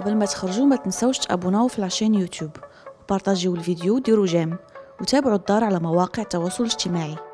قبل ما تخرجوا ما تنسوش تابوناو في لاشين يوتيوب وبارطاجيو الفيديو وديروا جيم وتابعوا الدار على مواقع التواصل الاجتماعي.